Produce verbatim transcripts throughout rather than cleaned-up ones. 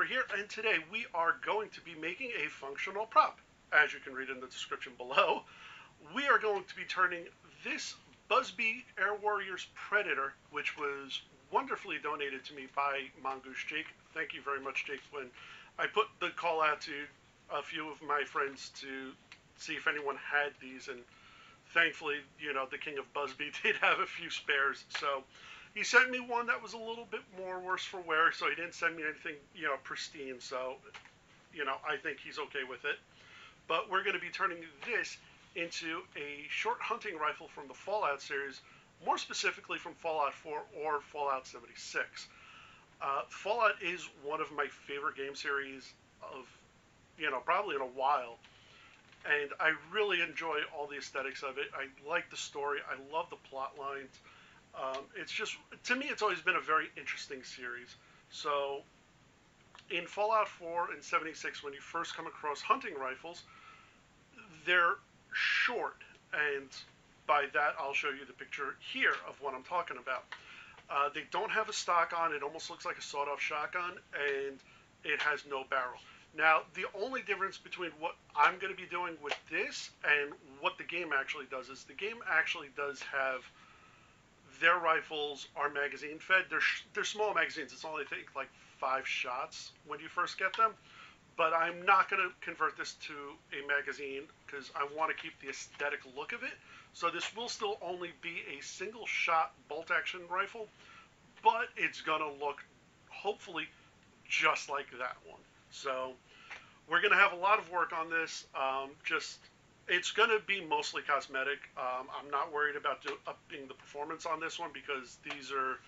Predator here, and today we are going to be making a functional prop. As you can read in the description below, we are going to be turning this BuzzBee Air Warriors Predator, which was wonderfully donated to me by Mongoose Jake. Thank you very much, Jake, when I put the call out to a few of my friends to see if anyone had these, and thankfully, you know, the King of BuzzBee did have a few spares, so he sent me one that was a little bit more worse for wear, so he didn't send me anything, you know, pristine, so, you know, I think he's okay with it. But we're going to be turning this into a short hunting rifle from the Fallout series, more specifically from Fallout four or Fallout seventy-six. Uh, Fallout is one of my favorite game series of, you know, probably in a while, and I really enjoy all the aesthetics of it. I like the story. I love the plot lines. Um, it's just, to me, it's always been a very interesting series. So in Fallout four and seventy-six, when you first come across hunting rifles, they're short. And by that, I'll show you the picture here of what I'm talking about. Uh, they don't have a stock on. It almost looks like a sawed-off shotgun, and it has no barrel. Now, the only difference between what I'm going to be doing with this and what the game actually does is the game actually does have... Their rifles are magazine fed. They're, sh they're small magazines. It's only, I think, like five shots when you first get them. But I'm not going to convert this to a magazine because I want to keep the aesthetic look of it. So this will still only be a single shot bolt action rifle, but it's going to look hopefully just like that one. So we're going to have a lot of work on this. Um, just... It's going to be mostly cosmetic. Um, I'm not worried about do, upping the performance on this one because these are,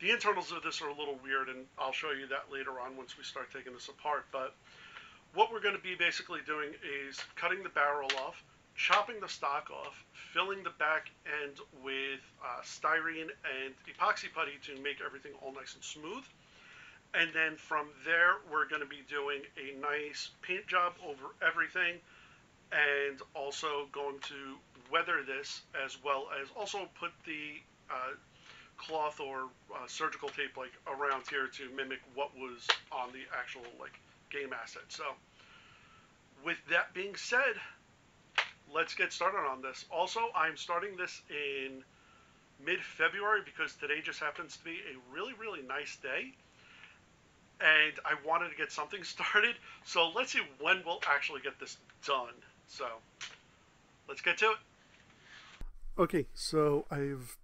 the internals of this are a little weird, and I'll show you that later on once we start taking this apart. But what we're going to be basically doing is cutting the barrel off, chopping the stock off, filling the back end with uh, styrene and epoxy putty to make everything all nice and smooth. And then from there, we're going to be doing a nice paint job over everything, and also going to weather this, as well as also put the uh, cloth or uh, surgical tape like around here to mimic what was on the actual like game asset. So with that being said, let's get started on this. Also, I'm starting this in mid-February because today just happens to be a really, really nice day, and I wanted to get something started. So let's see when we'll actually get this done. So let's get to it. Okay, so I've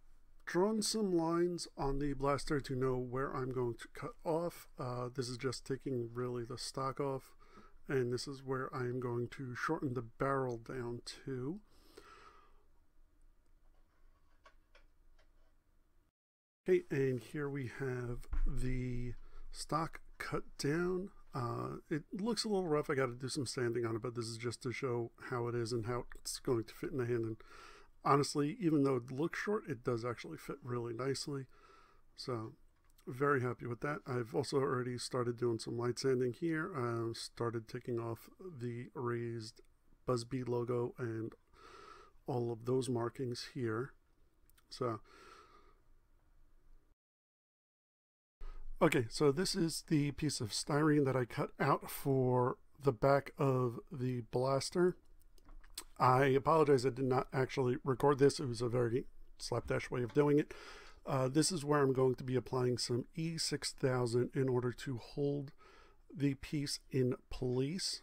drawn some lines on the blaster to know where I'm going to cut off. Uh, this is just taking really the stock off, and this is where I'm going to shorten the barrel down to. Okay, and here we have the stock cut down. Uh, it looks a little rough. I got to do some sanding on it, but this is just to show how it is and how it's going to fit in the hand. And honestly, even though it looks short, it does actually fit really nicely. So very happy with that. I've also already started doing some light sanding here. I started taking off the raised BuzzBee logo and all of those markings here. So okay, so this is the piece of styrene that I cut out for the back of the blaster. I apologize, I did not actually record this. It was a very slapdash way of doing it. Uh, this is where I'm going to be applying some E six thousand in order to hold the piece in place.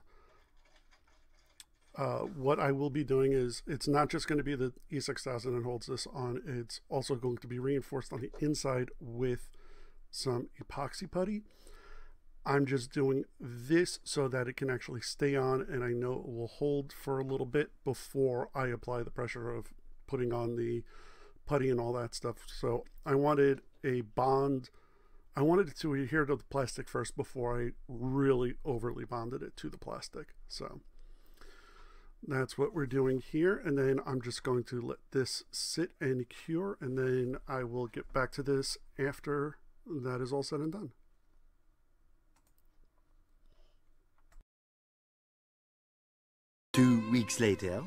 Uh, what I will be doing is, it's not just going to be the E six thousand that holds this on, it's also going to be reinforced on the inside with some epoxy putty. I'm just doing this so that it can actually stay on, and I know it will hold for a little bit before I apply the pressure of putting on the putty and all that stuff. So I wanted a bond. I wanted it to adhere to the plastic first before I really overly bonded it to the plastic. So that's what we're doing here, and then I'm just going to let this sit and cure, and then I will get back to this after that is all said and done. Two weeks later.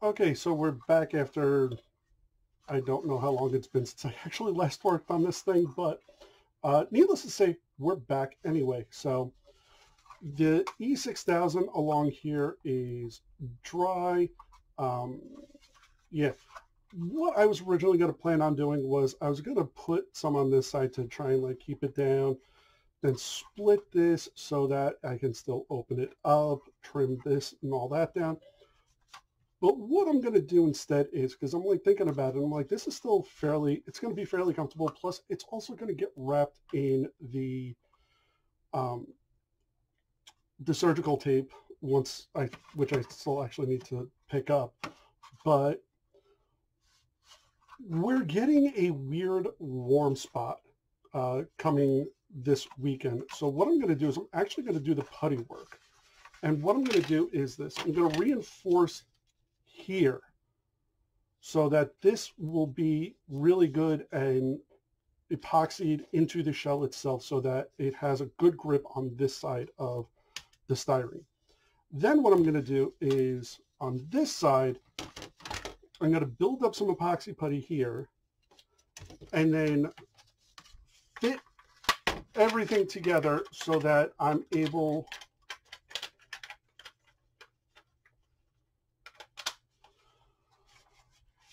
Okay, so we're back after, I don't know how long it's been since I actually last worked on this thing, but Uh, needless to say, we're back anyway. So the E six thousand along here is dry. Um, yeah. What I was originally going to plan on doing was I was going to put some on this side to try and like keep it down, then split this so that I can still open it up, trim this and all that down. But what I'm going to do instead is, because I'm like thinking about it, I'm like, this is still fairly, it's going to be fairly comfortable. Plus it's also going to get wrapped in the, um, the surgical tape once I, which I still actually need to pick up, but we're getting a weird warm spot uh, coming this weekend. So what I'm going to do is I'm actually going to do the putty work. And what I'm going to do is this. I'm going to reinforce here so that this will be really good and epoxied into the shell itself so that it has a good grip on this side of the styrene. Then what I'm going to do is on this side, I'm going to build up some epoxy putty here and then fit everything together so that I'm able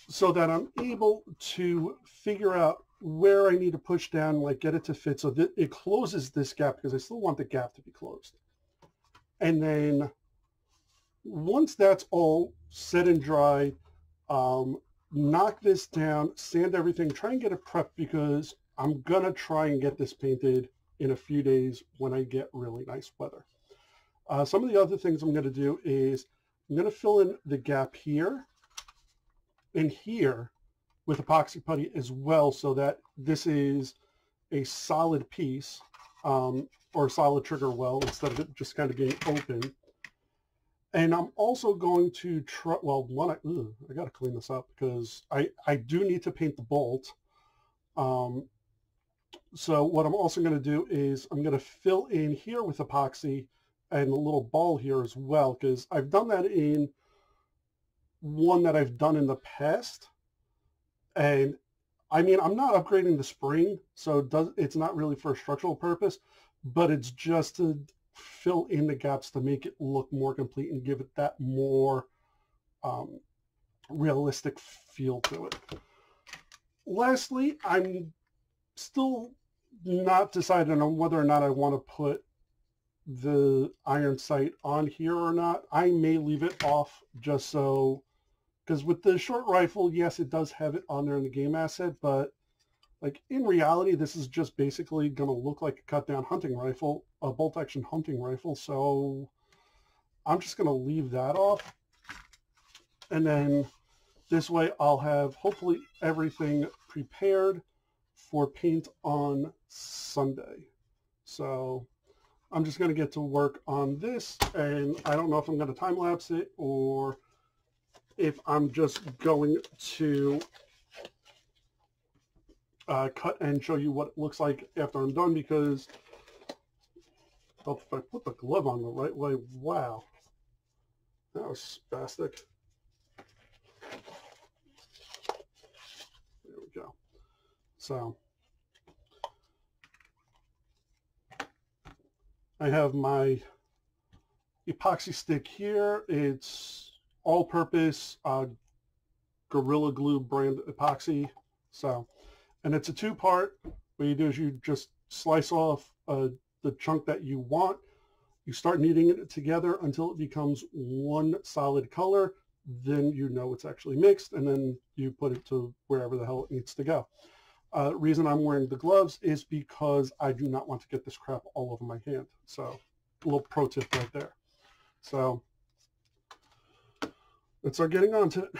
so that I'm able to figure out where I need to push down, like get it to fit so that it closes this gap, because I still want the gap to be closed. And then once that's all set and dry, Um, knock this down, sand everything, try and get it prepped because I'm going to try and get this painted in a few days when I get really nice weather. Uh, some of the other things I'm going to do is I'm going to fill in the gap here and here with epoxy putty as well so that this is a solid piece um, or a solid trigger well instead of it just kind of being open. And I'm also going to try, well, one, I, ooh, I got to clean this up because I, I do need to paint the bolt. Um, so what I'm also going to do is I'm going to fill in here with epoxy and a little ball here as well, because I've done that in one that I've done in the past. And I mean, I'm not upgrading the spring, so it does, it's not really for a structural purpose, but it's just to fill in the gaps to make it look more complete and give it that more um, realistic feel to it. Lastly, I'm still not decided on whether or not I want to put the iron sight on here or not. I may leave it off just so, because with the short rifle, yes, it does have it on there in the game asset, but like in reality, this is just basically going to look like a cut down hunting rifle, a bolt action hunting rifle. So I'm just going to leave that off. And then this way I'll have hopefully everything prepared for paint on Sunday. So I'm just going to get to work on this, and I don't know if I'm going to time lapse it or if I'm just going to Uh, cut and show you what it looks like after I'm done, because oh, if I put the glove on the right way, wow, that was spastic. There we go. So I have my epoxy stick here. It's all-purpose uh, Gorilla Glue brand epoxy. So And it's a two-part. What you do is you just slice off uh, the chunk that you want. You start kneading it together until it becomes one solid color. Then you know it's actually mixed, and then you put it to wherever the hell it needs to go. Uh, the reason I'm wearing the gloves is because I do not want to get this crap all over my hand. So a little pro tip right there. So let's start getting on to it.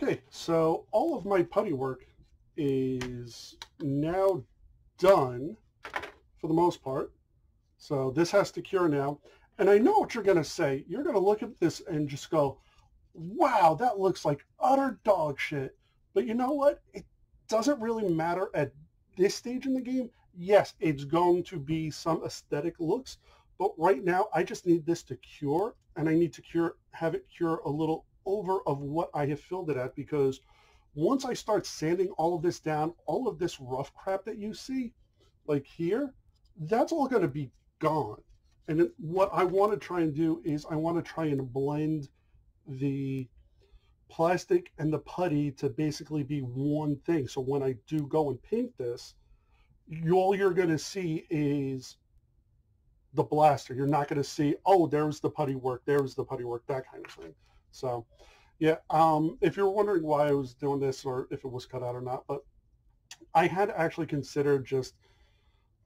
Okay, so all of my putty work is now done for the most part. So this has to cure now. And I know what you're going to say. You're going to look at this and just go, wow, that looks like utter dog shit. But you know what? It doesn't really matter at this stage in the game. Yes, it's going to be some aesthetic looks, but right now I just need this to cure, and I need to cure, have it cure a little over of what I have filled it at, because once I start sanding all of this down, all of this rough crap that you see, like here, that's all going to be gone. And then what I want to try and do is I want to try and blend the plastic and the putty to basically be one thing. So when I do go and paint this, you, all you're going to see is the blaster. You're not going to see, oh, there's the putty work, there's the putty work, that kind of thing. So, yeah, um, if you're wondering why I was doing this or if it was cut out or not, but I had actually considered just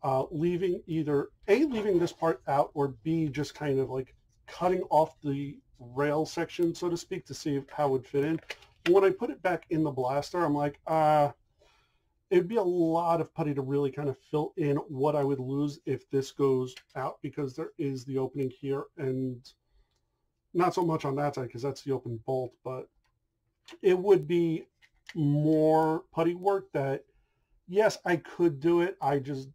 uh, leaving either, A, leaving this part out, or B, just kind of like cutting off the rail section, so to speak, to see how it would fit in. But when I put it back in the blaster, I'm like, uh, it'd be a lot of putty to really kind of fill in what I would lose if this goes out, because there is the opening here, and not so much on that side because that's the open bolt, but it would be more putty work that, yes, I could do it. I just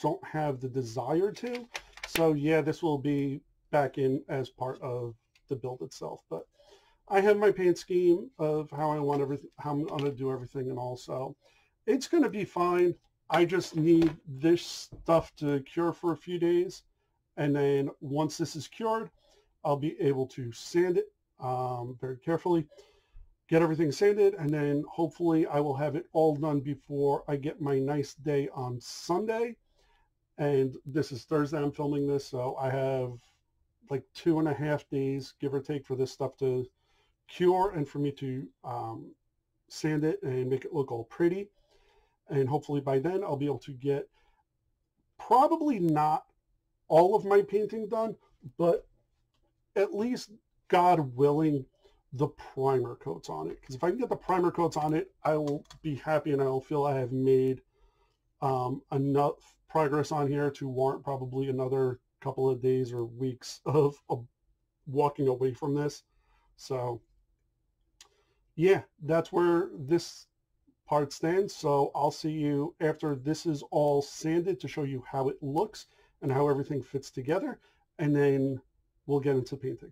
don't have the desire to. So, yeah, this will be back in as part of the build itself. But I have my paint scheme of how I want everything, how I'm going to do everything, and also it's going to be fine. I just need this stuff to cure for a few days. And then once this is cured, I'll be able to sand it um, very carefully, get everything sanded, and then hopefully I will have it all done before I get my nice day on Sunday. And this is Thursday I'm filming this, so I have like two and a half days, give or take, for this stuff to cure and for me to um, sand it and make it look all pretty. And hopefully by then I'll be able to get probably not all of my painting done, but at least, God willing, the primer coats on it. Because if I can get the primer coats on it, I will be happy and I will feel I have made um, enough progress on here to warrant probably another couple of days or weeks of, of walking away from this. So, yeah, that's where this part stands. So I'll see you after this is all sanded to show you how it looks and how everything fits together. And then we'll get into painting.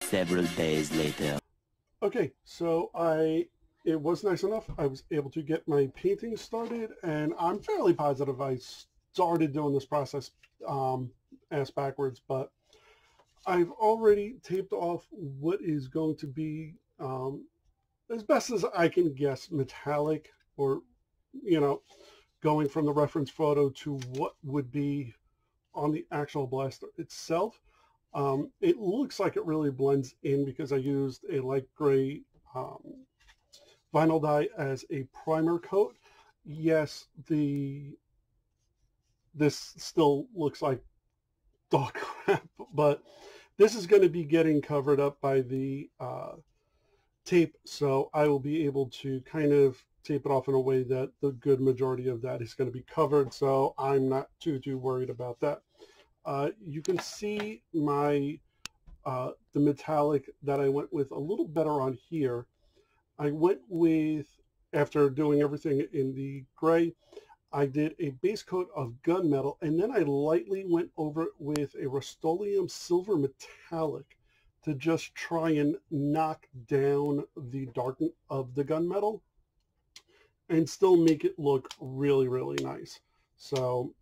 Several days later. Okay, so I, it was nice enough. I was able to get my painting started, and I'm fairly positive I started doing this process um, ass backwards, but I've already taped off what is going to be, um, as best as I can guess, metallic, or, you know, going from the reference photo to what would be on the actual blaster itself. Um, it looks like it really blends in because I used a light gray um, vinyl dye as a primer coat. Yes, the this still looks like dog crap, but this is going to be getting covered up by the uh, tape, so I will be able to kind of tape it off in a way that the good majority of that is going to be covered, so I'm not too, too worried about that. Uh, you can see my uh, the metallic that I went with a little better on here. I went with, after doing everything in the gray, I did a base coat of gunmetal, and then I lightly went over it with a Rust-Oleum silver metallic to just try and knock down the darkening of the gunmetal and still make it look really, really nice. So...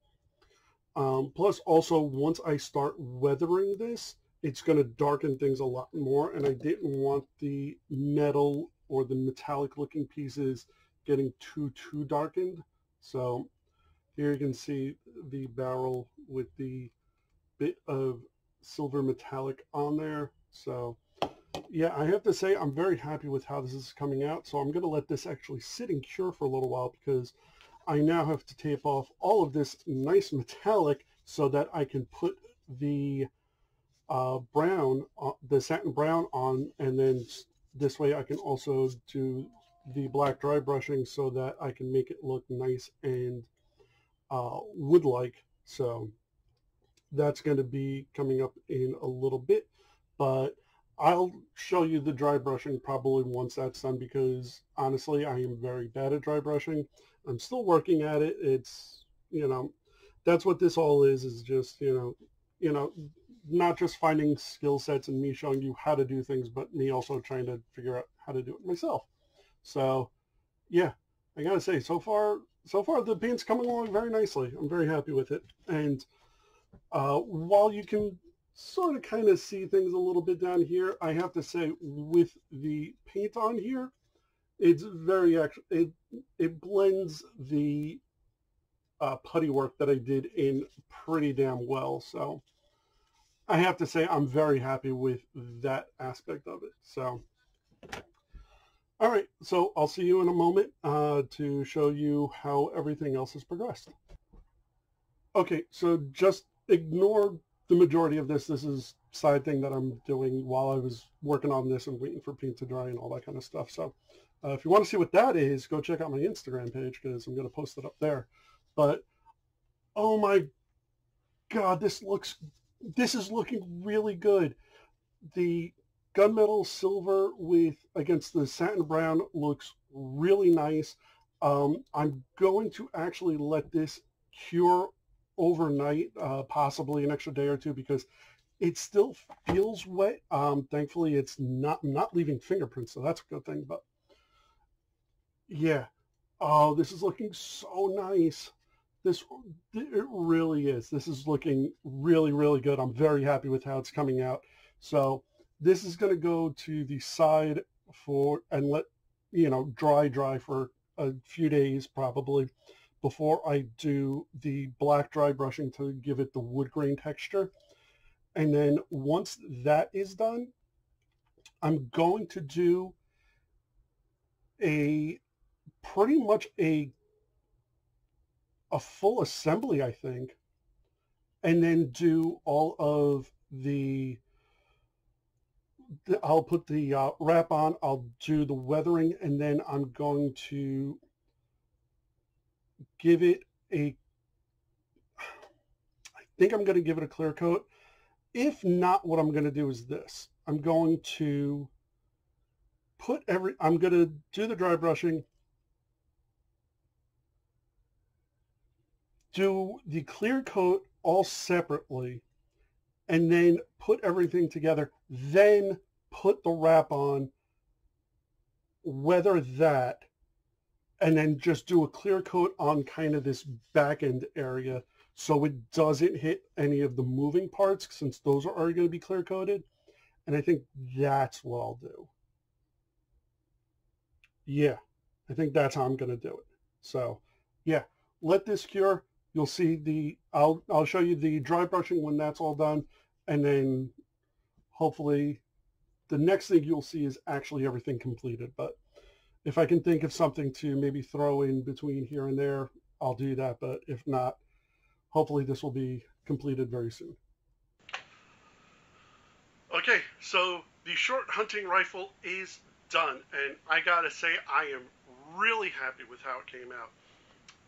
Um, plus, also, once I start weathering this, it's going to darken things a lot more, and I didn't want the metal or the metallic-looking pieces getting too, too darkened. So here you can see the barrel with the bit of silver metallic on there. So, yeah, I have to say I'm very happy with how this is coming out, so I'm going to let this actually sit and cure for a little while, because I now have to tape off all of this nice metallic so that I can put the uh, brown, uh, the satin brown on, and then This way I can also do the black dry brushing so that I can make it look nice and uh, wood-like. So that's going to be coming up in a little bit, but I'll show you the dry brushing probably once that's done, because honestly I am very bad at dry brushing. I'm still working at it. It's, you know, that's what this all is, is just, you know, you know, not just finding skill sets and me showing you how to do things, but me also trying to figure out how to do it myself. So yeah, I gotta say, so far, so far the paint's coming along very nicely. I'm very happy with it. And uh, while you can sort of kind of see things a little bit down here, I have to say, with the paint on here, it's very actually it it blends the uh, putty work that I did in pretty damn well. So I have to say, I'm very happy with that aspect of it. So all right, so I'll see you in a moment uh, to show you how everything else has progressed. Okay, so just ignore the majority of this. This is side thing that I'm doing while I was working on this and waiting for paint to dry and all that kind of stuff. So uh, if you want to see what that is, go check out my Instagram page, because I'm going to post it up there. But oh my God, this looks, this is looking really good. The gunmetal silver with against the satin brown looks really nice. Um, I'm going to actually let this cure overnight, uh, possibly an extra day or two, because it still feels wet. Um, thankfully, it's not not leaving fingerprints, so that's a good thing. But yeah, oh, this is looking so nice. This it really is. This is looking really, really good. I'm very happy with how it's coming out. So this is going to go to the side for and let you know dry, dry for a few days probably, before I do the black dry brushing to give it the wood grain texture. And then once that is done, I'm going to do a pretty much a a full assembly, I think, and then do all of the, the I'll put the uh, wrap on, I'll do the weathering, and then I'm going to give it a, I think I'm going to give it a clear coat. If not, what I'm going to do is this. I'm going to put every, I'm going to do the dry brushing, do the clear coat all separately, and then put everything together, then put the wrap on, weather that, and then just do a clear coat on kind of this back end area so it doesn't hit any of the moving parts, since those are already going to be clear coated. And I think that's what I'll do. Yeah, I think that's how I'm going to do it. So yeah, let this cure. You'll see the, I'll, I'll show you the dry brushing when that's all done. And then hopefully the next thing you'll see is actually everything completed. But if I can think of something to maybe throw in between here and there, I'll do that. But if not, hopefully this will be completed very soon. Okay, so the Short Hunting Rifle is done. And I gotta say, I am really happy with how it came out.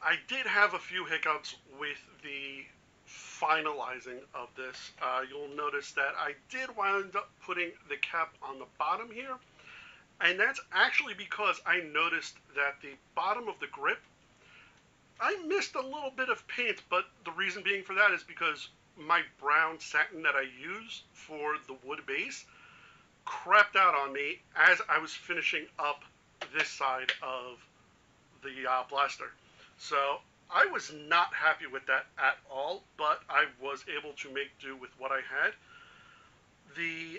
I did have a few hiccups with the finalizing of this. Uh, you'll notice that I did wind up putting the cap on the bottom here. And that's actually because I noticed that the bottom of the grip, I missed a little bit of paint, but the reason being for that is because my brown satin that I used for the wood base crapped out on me as I was finishing up this side of the uh, blaster. So I was not happy with that at all, but I was able to make do with what I had. The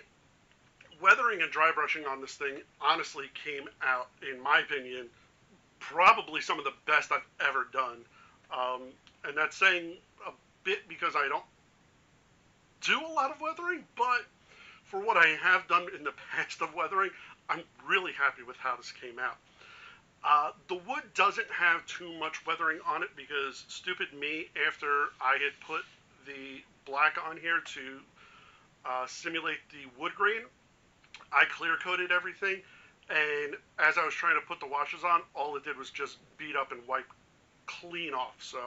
weathering and dry brushing on this thing honestly came out, in my opinion, probably some of the best I've ever done. Um, and that's saying a bit, because I don't do a lot of weathering, but for what I have done in the past of weathering, I'm really happy with how this came out. Uh, the wood doesn't have too much weathering on it, because stupid me, after I had put the black on here to uh, simulate the wood grain, I clear coated everything, and as I was trying to put the washers on, all it did was just beat up and wipe clean off. So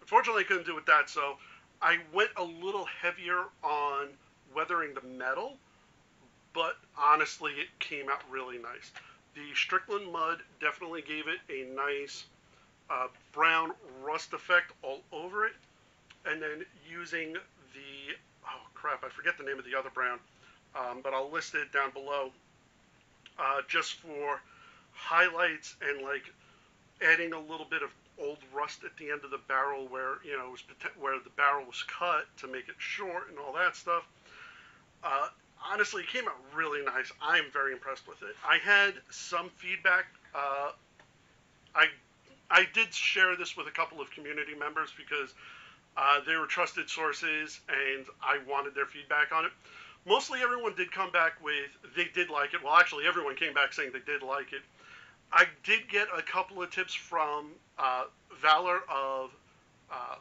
unfortunately I couldn't do with that, so I went a little heavier on weathering the metal, but honestly it came out really nice. The Strickland mud definitely gave it a nice uh, brown rust effect all over it, and then using the, oh crap, I forget the name of the other brown, um, but I'll list it down below, uh, just for highlights and like adding a little bit of old rust at the end of the barrel where, you know, it was where the barrel was cut to make it short and all that stuff. Uh, honestly, it came out really nice. I'm very impressed with it. I had some feedback. Uh, I I did share this with a couple of community members because uh, they were trusted sources and I wanted their feedback on it. Mostly everyone did come back with they did like it. Well, actually, everyone came back saying they did like it. I did get a couple of tips from uh, Valor of uh,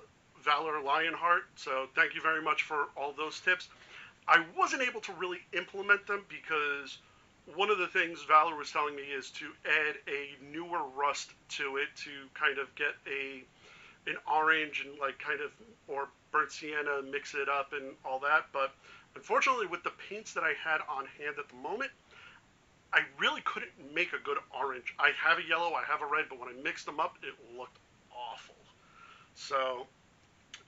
Valor Lionheart, so thank you very much for all those tips. I wasn't able to really implement them because one of the things Valor was telling me is to add a newer rust to it to kind of get a an orange and like kind of or burnt sienna, mix it up and all that. But unfortunately, with the paints that I had on hand at the moment, I really couldn't make a good orange. I have a yellow, I have a red, but when I mixed them up, it looked awful. So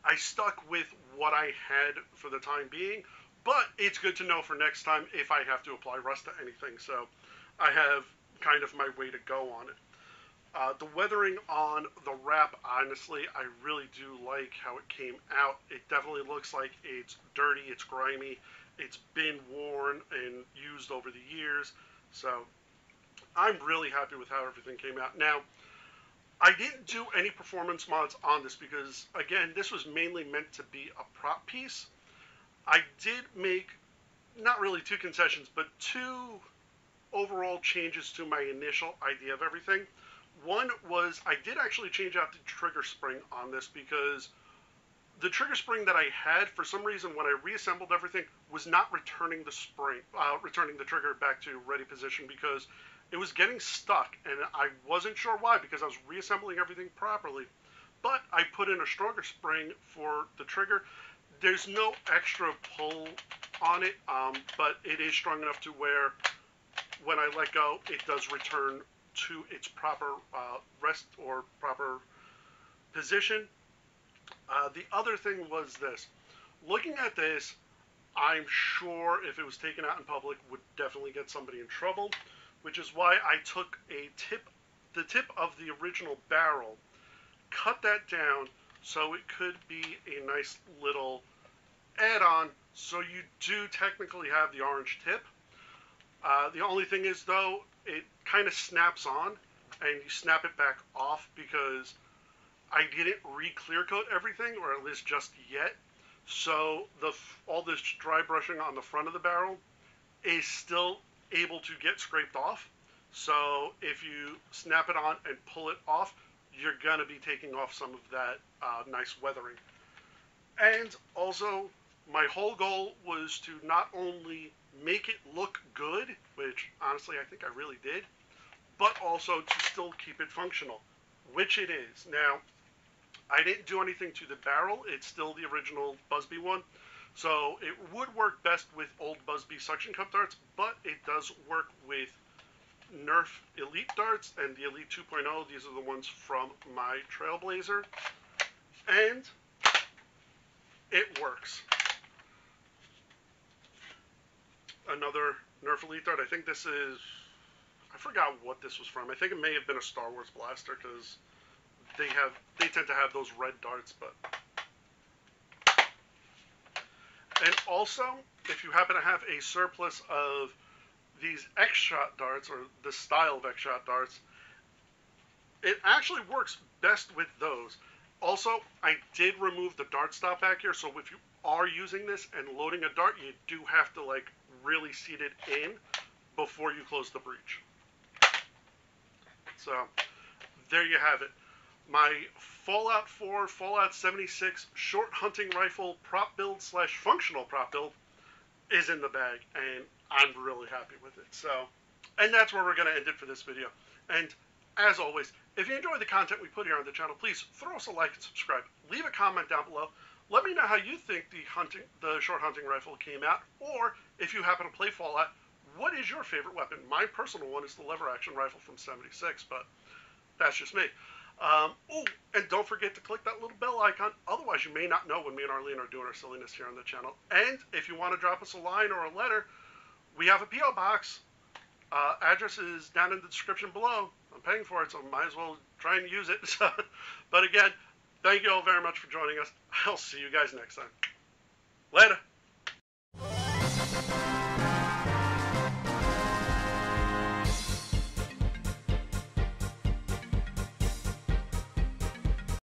I stuck with what I had for the time being, but it's good to know for next time if I have to apply rust to anything. So I have kind of my way to go on it. Uh, the weathering on the wrap, honestly, I really do like how it came out. It definitely looks like it's dirty, it's grimy, it's been worn and used over the years. So I'm really happy with how everything came out. Now, I didn't do any performance mods on this because, again, this was mainly meant to be a prop piece. I did make, not really two concessions, but two overall changes to my initial idea of everything. One was I did actually change out the trigger spring on this because the trigger spring that I had, for some reason, when I reassembled everything, was not returning the spring, uh, returning the trigger back to ready position because it was getting stuck, and I wasn't sure why because I was reassembling everything properly. But I put in a stronger spring for the trigger. There's no extra pull on it, um, but it is strong enough to where when I let go, it does return to its proper uh, rest or proper position. Uh, the other thing was this. Looking at this, I'm sure if it was taken out in public, would definitely get somebody in trouble, which is why I took a tip, the tip of the original barrel, cut that down so it could be a nice little add-on. So you do technically have the orange tip. Uh, the only thing is, though, it kind of snaps on, and you snap it back off because I didn't re-clear coat everything, or at least just yet, so the all this dry brushing on the front of the barrel is still able to get scraped off. So if you snap it on and pull it off, you're going to be taking off some of that uh, nice weathering. And also, my whole goal was to not only make it look good, which honestly I think I really did, but also to still keep it functional, which it is. Now, I didn't do anything to the barrel. It's still the original BuzzBee one. So it would work best with old BuzzBee suction cup darts, but it does work with Nerf Elite darts and the Elite two point oh. These are the ones from my Trailblazer. And it works. Another Nerf Elite dart. I think this is... I forgot what this was from. I think it may have been a Star Wars blaster because they have they tend to have those red darts. But and also, if you happen to have a surplus of these X-Shot darts or the style of X-Shot darts, it actually works best with those. Also, I did remove the dart stop back here, so if you are using this and loading a dart, you do have to like really seat it in before you close the breech. So there you have it. My Fallout four, Fallout seventy-six short hunting rifle prop build slash functional prop build is in the bag, and I'm really happy with it. So And that's where we're going to end it for this video. And as always, if you enjoy the content we put here on the channel, please throw us a like and subscribe. Leave a comment down below. Let me know how you think the hunting, the short hunting rifle came out, or if you happen to play Fallout, what is your favorite weapon? My personal one is the lever-action rifle from seventy-six, but that's just me. Um, oh, and don't forget to click that little bell icon. Otherwise, you may not know when me and Arlene are doing our silliness here on the channel. And if you want to drop us a line or a letter, we have a P O box. Uh, address is down in the description below. I'm paying for it, so I might as well try and use it. But again, thank you all very much for joining us. I'll see you guys next time. Later.